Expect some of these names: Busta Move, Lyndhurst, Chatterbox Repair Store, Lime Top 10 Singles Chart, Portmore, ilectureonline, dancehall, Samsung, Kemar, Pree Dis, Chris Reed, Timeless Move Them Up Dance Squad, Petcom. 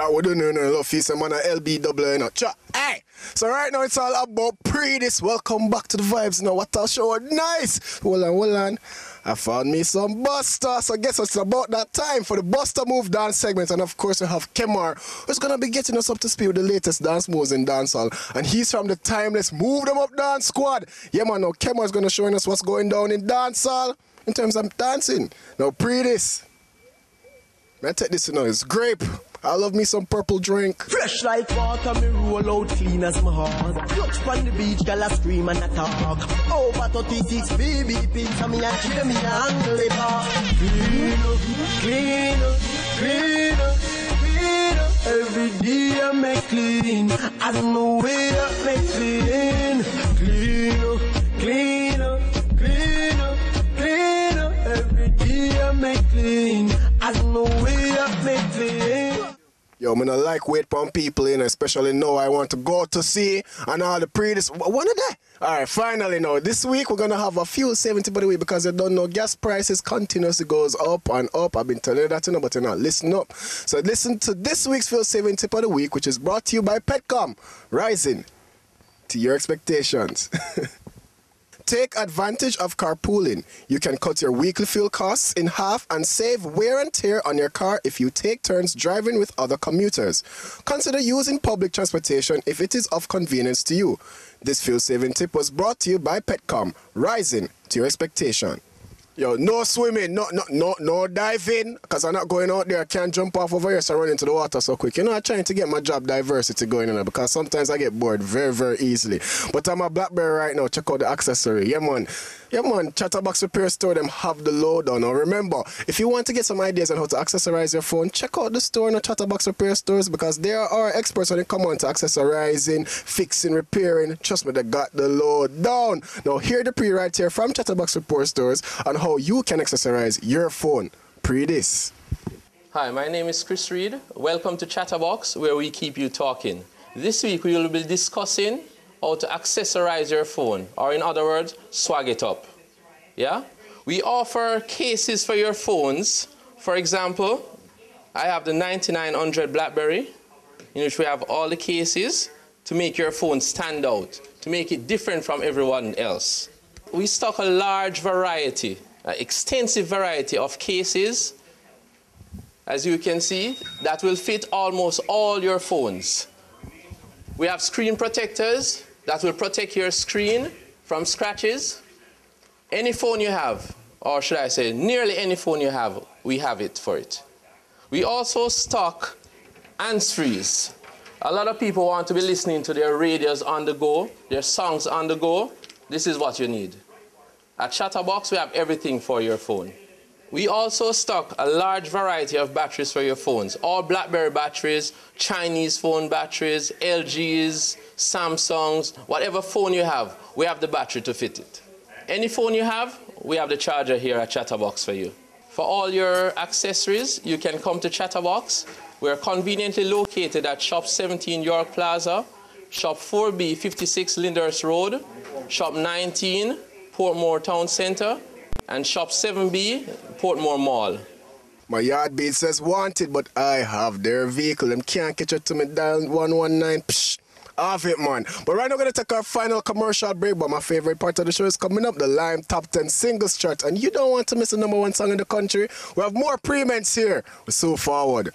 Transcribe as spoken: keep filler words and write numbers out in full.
That would do no no love face and man a L B W no cha. Hey! So right now it's all about Pree Dis. Welcome back to the vibes now. What a show nice! Hold on, hold on. I found me some Busta. So guess it's about that time for the Busta Move dance segment. And of course we have Kemar, who's gonna be getting us up to speed with the latest dance moves in dancehall. And he's from the Timeless Move Them Up Dance Squad. Yeah man, now Kemar's gonna showing us what's going down in dancehall in terms of dancing. Now Pree Dis. Man, take this, you know, it's grape. I love me some purple drink. Fresh like water, me roll out clean as my heart. Clutch from the beach, girl, I scream and I talk. Over thirty-six, baby, pizza, me and give me a handle it up. Clean up, clean up, clean up, clean up. Every day I make clean. I don't know where I make clean. Clean up, clean up, clean up, clean up. Every day I make clean. I don't know where I make clean. Yo, I'm gonna like wait pon people, in, you know, especially now I want to go to see and all the Pree Dis. One of that. Alright, finally now, this week we're gonna have a fuel saving tip of the week because you don't know, gas prices continuously goes up and up. I've been telling you that, you know, but you're not listening up. So listen to this week's fuel saving tip of the week, which is brought to you by Petcom, rising to your expectations. Take advantage of carpooling. You can cut your weekly fuel costs in half and save wear and tear on your car if you take turns driving with other commuters. Consider using public transportation if it is of convenience to you. This fuel-saving tip was brought to you by Petcom, rising to your expectation. Yo, no swimming, no no no no diving, because I'm not going out there. I can't jump off over here, so I run into the water so quick. You know, I'm trying to get my job diversity going in there because sometimes I get bored very, very easily. But I'm a Blackberry right now. Check out the accessory. Yeah, man. Yeah, man. Chatterbox Repair Store, them have the lowdown. Now, remember, if you want to get some ideas on how to accessorize your phone, check out the store in the Chatterbox Repair Stores because they are experts when it comes on to accessorizing, fixing, repairing. Trust me, they got the lowdown. Now, hear the pre right here from Chatterbox Repair Stores on how you can accessorize your phone. Pree Dis. Hi, my name is Chris Reed. Welcome to Chatterbox, where we keep you talking. This week we will be discussing how to accessorize your phone, or in other words, swag it up. Yeah? We offer cases for your phones. For example, I have the ninety-nine hundred BlackBerry, in which we have all the cases to make your phone stand out, to make it different from everyone else. We stock a large variety, an extensive variety of cases, as you can see, that will fit almost all your phones. We have screen protectors that will protect your screen from scratches. Any phone you have, or should I say nearly any phone you have, we have it for it. We also stock hands-frees. A lot of people want to be listening to their radios on the go, their songs on the go. This is what you need. At Chatterbox, we have everything for your phone. We also stock a large variety of batteries for your phones. All BlackBerry batteries, Chinese phone batteries, L Gs, Samsungs, whatever phone you have, we have the battery to fit it. Any phone you have, we have the charger here at Chatterbox for you. For all your accessories, you can come to Chatterbox. We are conveniently located at Shop seventeen York Plaza, Shop four B fifty-six Lyndhurst Road, Shop nineteen Portmore Town Centre, and Shop seven B Portmore Mall. My yard beat says wanted, but I have their vehicle. Them can't catch it to me. Dial one one nine. Psh. Off it, man. But right now, we're going to take our final commercial break. But my favorite part of the show is coming up, the Lime Top ten Singles Chart. And you don't want to miss the number one song in the country. We have more pre-ments here. We're so forward.